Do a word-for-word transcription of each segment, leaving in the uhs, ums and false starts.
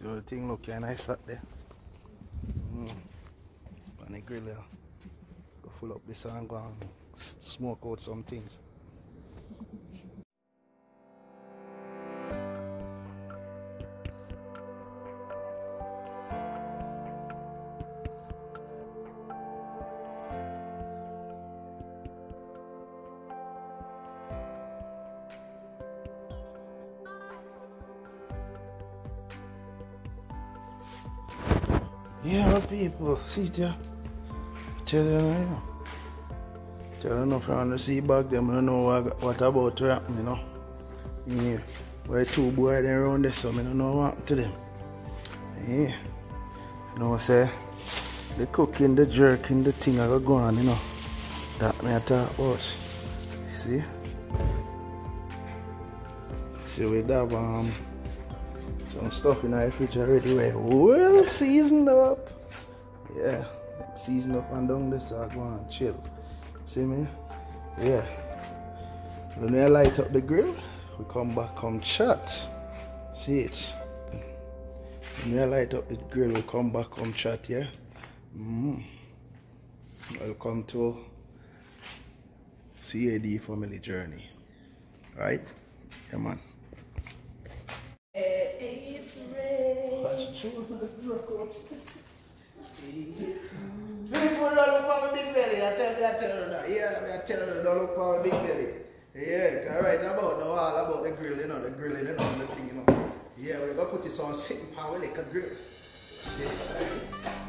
See what the thing look kinda nice out there. Mm. On the grill here. Go full up this and go and smoke out some things. Yeah, people, see ya. Tell you now. Tell you now, from the sea back them, I don't know what, what about to happen, you know. Yeah, where two boys them around there, so I don't know what happened to them. Yeah, you know what I say? The cooking, the jerking, the thing I got going, you know. That me I talk about. See? See, we have, um, some stuff in our refrigerator where well seasoned up. Yeah, season up and down this so I go and chill. See me? Yeah. When we light up the grill, we come back, come chat. See it? When we light up the grill, we come back, come chat, yeah? Mm. Welcome to C A D Family Journey. Right? Yeah, man. People don't look for big belly. I tell you, I tell you that. Yeah, I tell you, don't look for big belly. Yeah, right about now, all about the grill, you know, the grilling and all the thing, you know. Yeah, we're gonna put this on sitting power like a grill. See, right?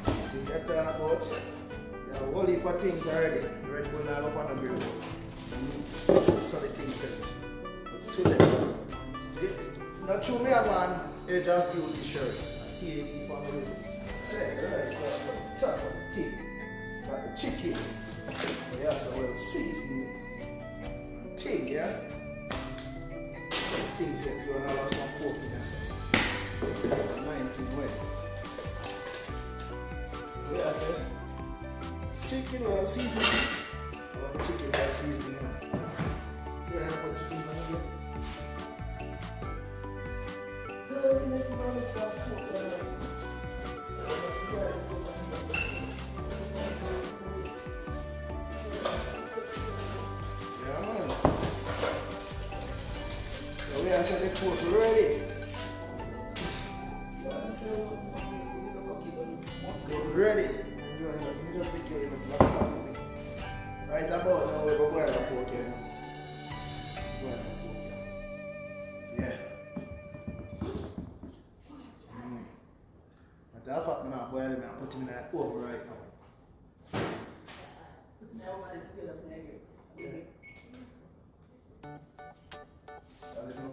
So we got to about a whole heap of things already. Red Bull all up on the grill. That's how the thing says. Two them. Not true, me, I want a dark beauty shirt. C A D family. Say, right, got the top of the tea, got the chicken. We have some well seasoning and thing, yeah? The thing said you want to have some pork in there. nineteen wet. We have some chicken well seasoning. Well, chicken well seasoning. We have a chicken well. What's ready? What's ready? Right about now, we're going to go to yeah. Mm. But that fuck me not boiling, I'm putting that over right now. Putting that one to get up negative.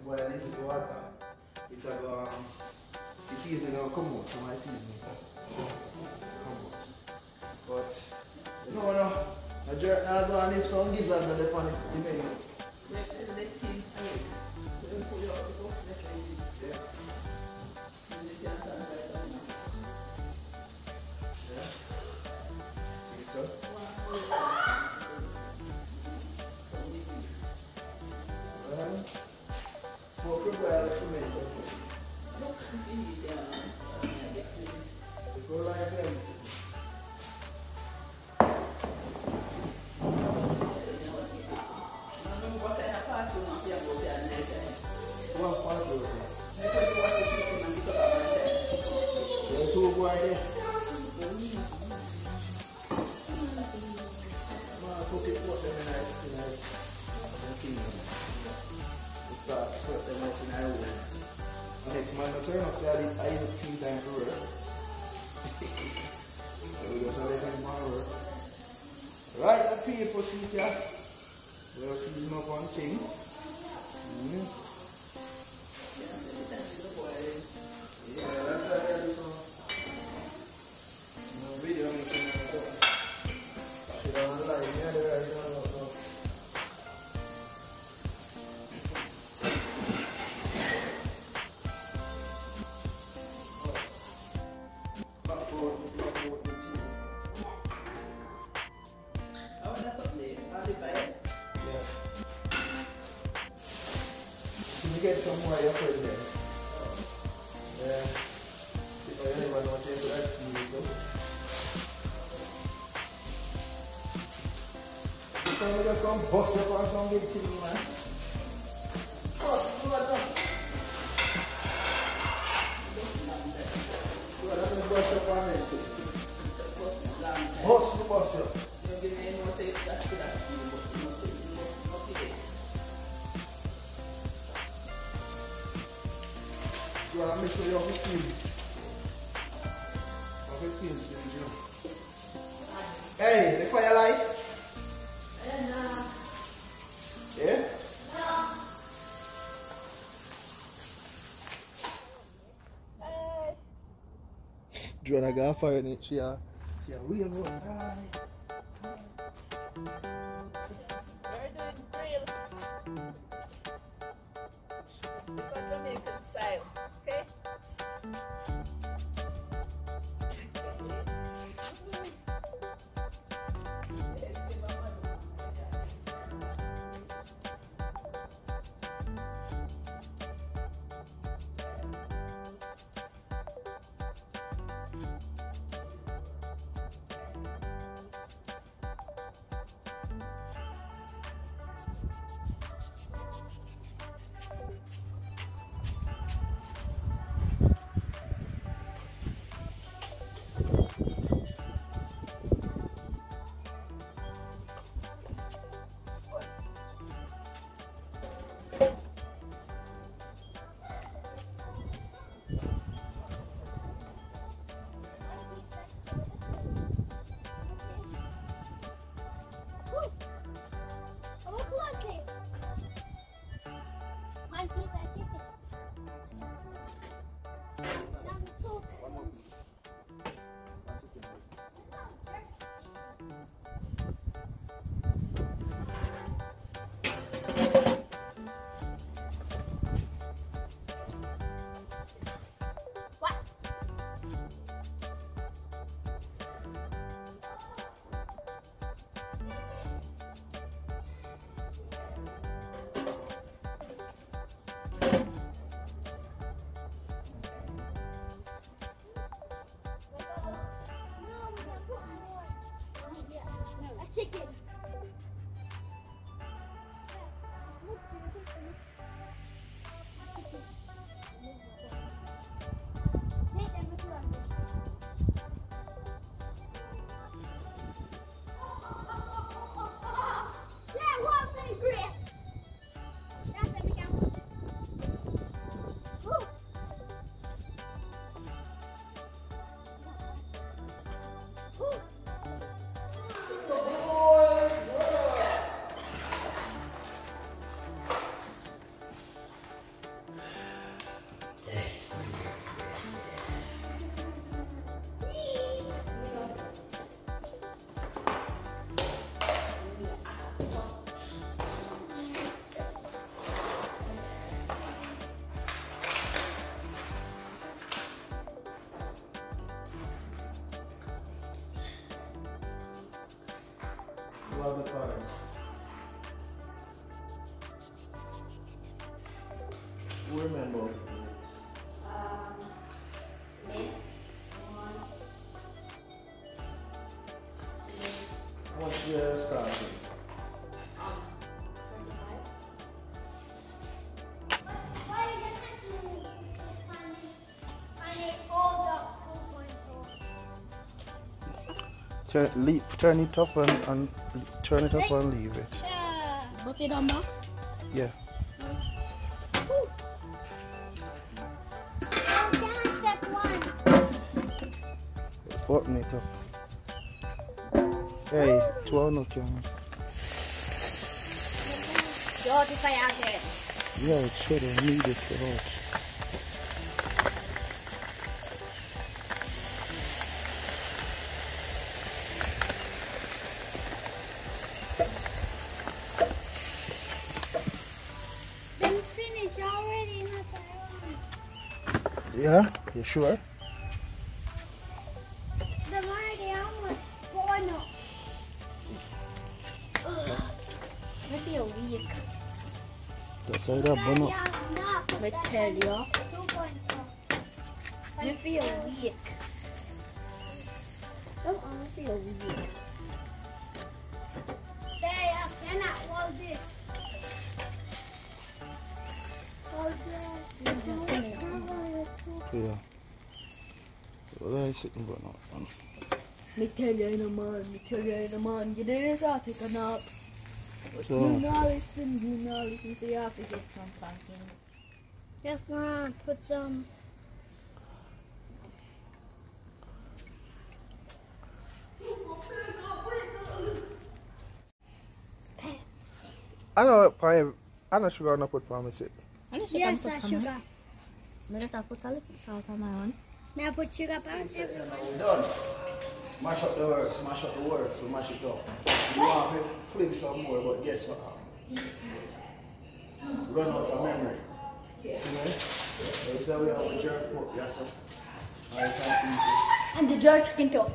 Well, I need to go out now because um, the season now come out, so my season come out. But, you know, no, I jerk now go and nip some gizzards on the pan, the menu. Yeah. Yeah. Think so? People see here, we'll see no one thing. Mm. Yeah, that's what I do. No video making like that. She don't like me, I don't know. Back forward, back forward, the team. Get some more effort there. Yeah. everyone watching that video. Come here, come box up or something to me, man. Box, do that. Do that, box up on it. Box, box up. You know, you say that's that. Agora mexeu aí o biquinho. O biquinho, entendeu? Ei, the fire light? É, não. É? Não. Joana got a fire in it. She a, she a real one. We're doing grill. For Jamaican style. Okay. Chicken. Love the fires. Remember. What's your starting? Leave, turn it up and, and turn it up and leave it. Put it on back? Yeah. Oh, can I step one? Open it up. Hey, two on okay. George, if I have it. Yeah, it should have needed the horse. Yeah, you sure? The already almost gone up. Ugh, maybe a week. That's how that burn up. Let's tell you. I feel weak. I feel weak. Daddy, I cannot hold this. Hold that. Yeah. Olay sıkıntı var. Metalya inaman, metalya inaman. Gideriz artık ana. Yunalis'in, Yunalis'in seyahat edeceğiz kampanya. Yes, Mom, put some. I know pie. I know sugar. I know put palm seed. Yes, I sugar. Mera ta put alip salt on my one. May I put sugar palm seed? Done. Mash up the works. Mash up the works. We mash it up. You want to flip some more, but guess what? Run out of memory. Yeah. So that's how we have a jerk pork. Yes, sir. And the jerk can talk.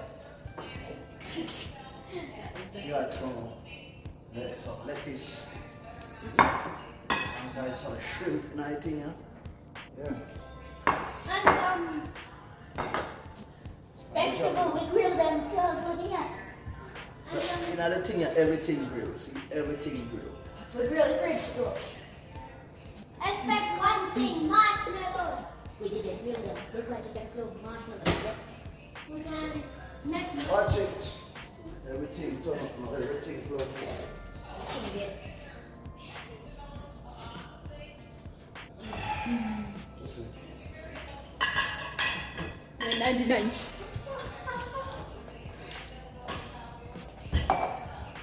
You got some lettuce. You got some shrimp night in here. Yeah. And um, vegetables we grill themselves with here. And some. You know the thing, everything grilled. See, everything grilled. We grill the fridge too. Expect one thing, marshmallows. We didn't grill them. Look like you can grill marshmallows. We got next. Watch it. Everything turn up now, everything turn up now. ninety-nine.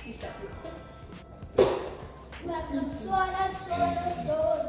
You start with welcome, soda, soda, soda.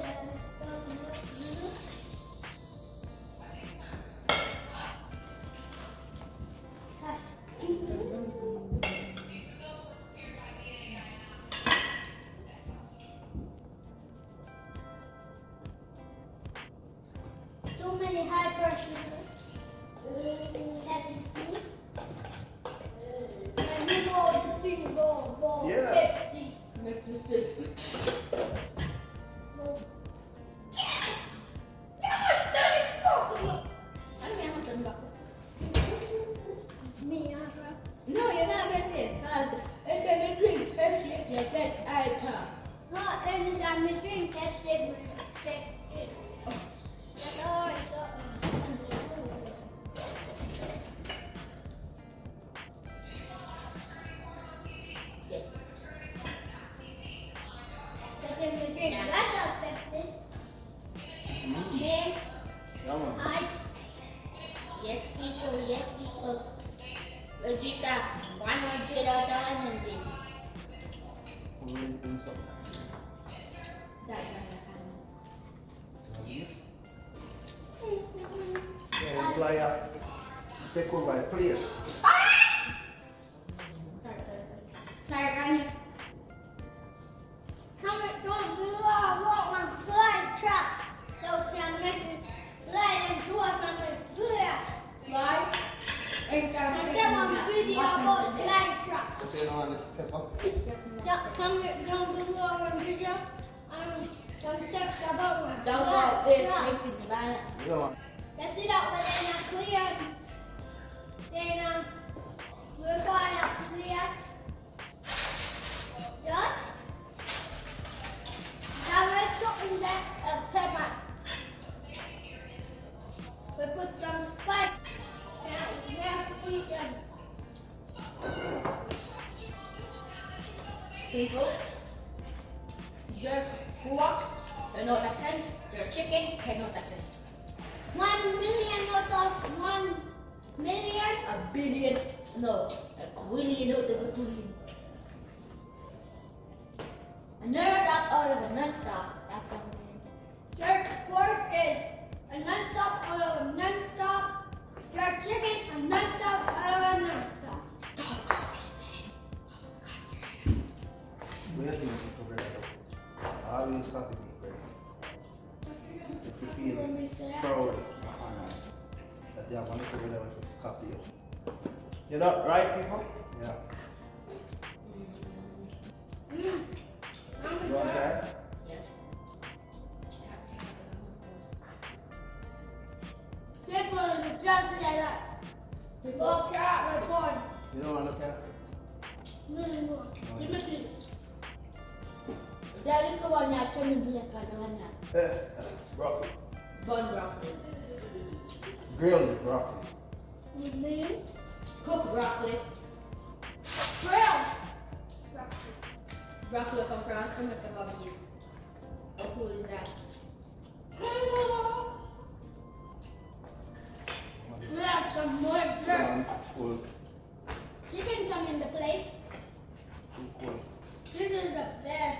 Take over my place. Sorry, sorry, sorry. Sorry, right here. Come and don't do all what one slide trap. So can make it slide and do something good. Slide and trap. I said on the video about slide trap. What's it on Peppa? Come and don't do all one video. Um, some text about one. Don't go this. Make it bad. Let's see that when they're not clear. Then um, we're going to clear dot. Now we're putting that uh, pepper. We put some spice. Now we have to put them. People, your pork, another tent. Your chicken, another tent. One million of one. Million? A billion. No, a quillion of the quillion. Another stop out of a non-stop. That's something. Your pork is a non-stop out of a non-stop. Your chicken a non-stop out of a non-stop. Where do you think we're going to go? How do you stop it? If you feel proud, that they are going to go there with copy. You know, right, people? Yeah. Mm. You want that? Yes. People, Daddy, come on now. Tell me to do that kind of one now. Broccoli. Bun broccoli. Grilled broccoli. Mm-hmm. Cooked broccoli. Grilled broccoli. Broccoli come from us. I'm going to come up here. Oh, who is that? We have some more grilled. Chicken come in the plate. This is the best.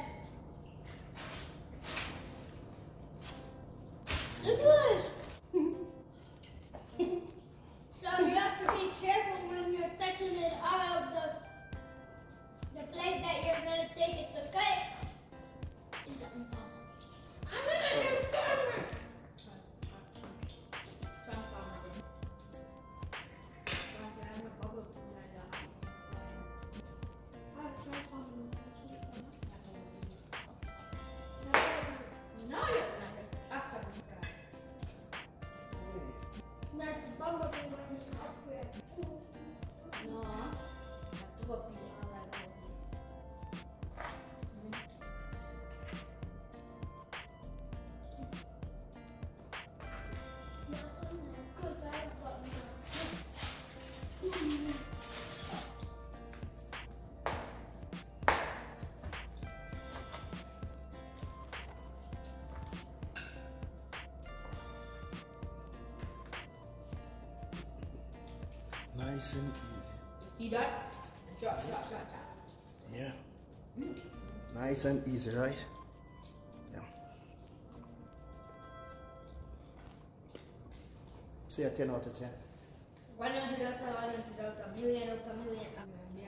Nice and easy. You see that? Drop, drop, drop, drop. Yeah. Mm. Nice and easy, right? Yeah. Say a ten out of ten. One hundred out of one hundred out of million out of million out of million.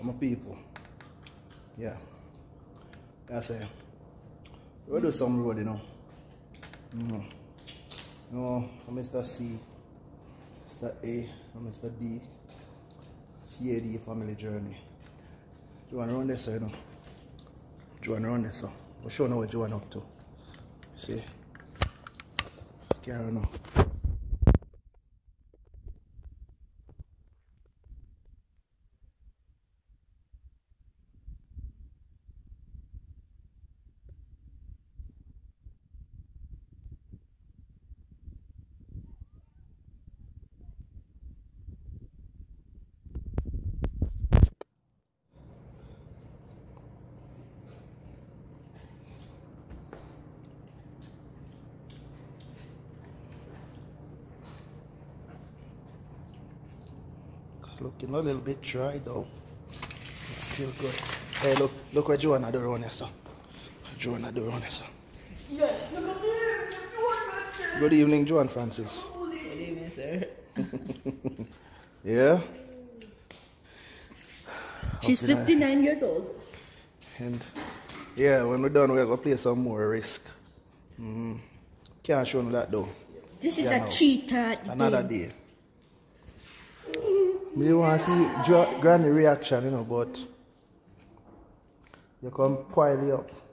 My people, yeah, I say we'll do some road, you know. Mm. You know, Mister C, Mister A, and Mister D, C A D Family Journey. Join around this, you know. Join around this, so we'll show you what Joan up to. See, carry on. Looking a little bit dry though. It's still good. Hey, look, look what Joanna do around here, sir. Joanna do around here, sir. Yes. Good evening, Joan Francis. Good evening, sir. Yeah. She's fifty-nine years old. And yeah, when we're done, we're gonna play some more Risk. Mm-hmm. Can't show them that though. This is yeah, a no. cheater. Another day. day. We want to see Granny's reaction, you know, but you come pile it up.